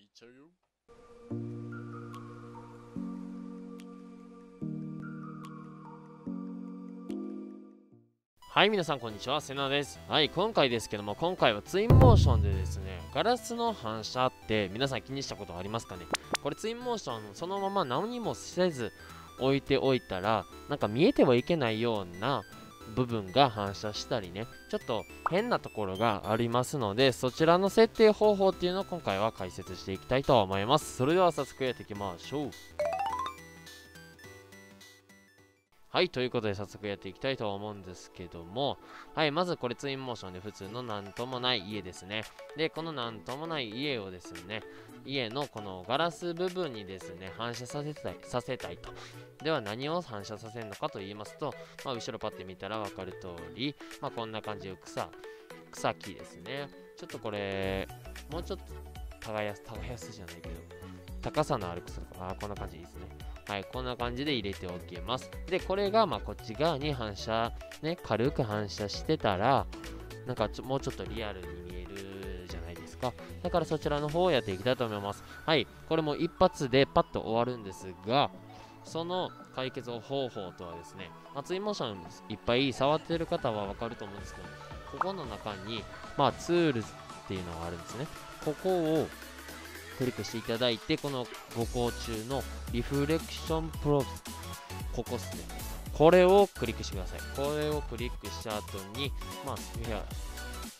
いっちゃうよ。はい、皆さんこんにちは、セナです。はい、今回ですけども、今回はツインモーションでですね、ガラスの反射って皆さん気にしたことありますかね？これツインモーションそのまま何もせず置いておいたら、なんか見えてはいけないような部分が反射したりね、ちょっと変なところがありますので、そちらの設定方法っていうのを今回は解説していきたいと思います。それでは早速やっていきましょう。はい、ということで早速やっていきたいと思うんですけども、はい、まずこれツインモーションで普通のなんともない家ですね。で、このなんともない家をですね、家のこのガラス部分にですね、反射させたいと。では何を反射させるのかと言いますと、まあ、後ろパッて見たら分かる通り、まあ、こんな感じの草木ですね。ちょっとこれもうちょっと耕すじゃないけど、高さのある草とか、あ、こんな感じいいですね。はい、こんな感じで入れておきます。で、これがまあこっち側に反射、ね、軽く反射してたら、なんかもうちょっとリアルに見えるじゃないですか。だからそちらの方をやっていきたいと思います。はい、これも一発でパッと終わるんですが、その解決方法とはですね、ツインモーションいっぱい触ってる方はわかると思うんですけど、ここの中に、まあ、ツールっていうのがあるんですね。ここをクリックしていただいて、この5項中のリフレクションプロブ、ここですね。これをクリックしてください。これをクリックした後に、まあ、いや、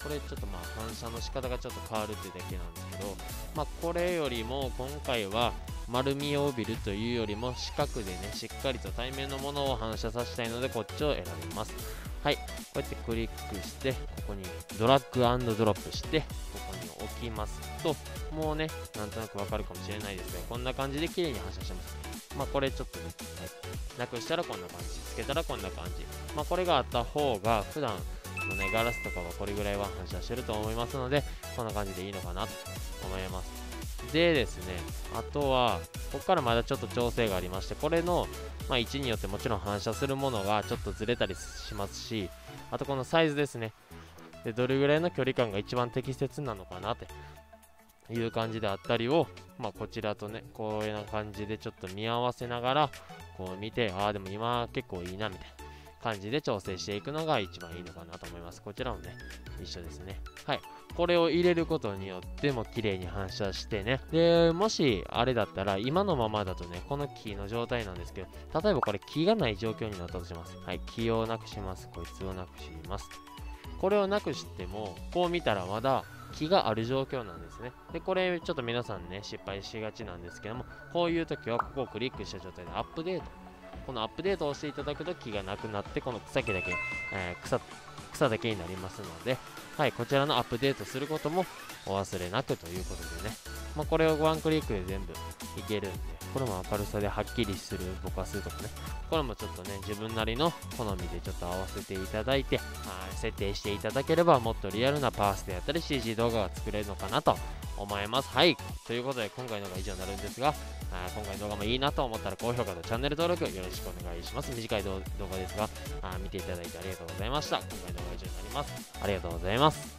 これちょっとまあ反射の仕方がちょっと変わるというだけなんですけど、まあ、これよりも今回は丸みを帯びるというよりも四角でね、しっかりと対面のものを反射させたいので、こっちを選びます。はい、こうやってクリックして、ここにドラッグ&ドロップして、ここに置きますと、もうね、なんとなくわかるかもしれないですが、こんな感じで綺麗に反射してます。まあ、これちょっとね、はい、なくしたらこんな感じ、つけたらこんな感じ。まあ、これがあった方が、普段のね、ガラスとかはこれぐらいは反射してると思いますので、こんな感じでいいのかなと思います。でですね、あとは、ここからまだちょっと調整がありまして、これの、まあ、位置によってもちろん反射するものがちょっとずれたりしますし、あとこのサイズですね。で、どれぐらいの距離感が一番適切なのかなっていう感じであったりを、まあ、こちらとね、こういう感じでちょっと見合わせながら、こう見て、ああ、でも今結構いいなみたいな感じで調整していくのが一番いいのかなと思います。こちらもね、一緒ですね。はい。これを入れることによっても綺麗に反射してね。で、もしあれだったら、今のままだとね、この木の状態なんですけど、例えばこれ木がない状況になったとします。はい。木をなくします。こいつをなくします。これをなくしても、こう見たらまだ木がある状況なんですね。で、これちょっと皆さんね、失敗しがちなんですけども、こういう時はここをクリックした状態でアップデート。このアップデートをしていただくと木がなくなって、この草木だけ、草だけになりますので、はい、こちらのアップデートすることもお忘れなくということでね、まあ、これをワンクリックで全部いけるんで、これも明るさではっきりするぼかすとかね、これもちょっとね、自分なりの好みでちょっと合わせていただいて、設定していただければ、もっとリアルなパースであったり CG 動画が作れるのかなと思います。はい、ということで今回の動画は以上になるんですが、今回の動画もいいなと思ったら高評価とチャンネル登録よろしくお願いします。短い動画ですが、見ていただいてありがとうございました。今回の動画は以上になります。ありがとうございます。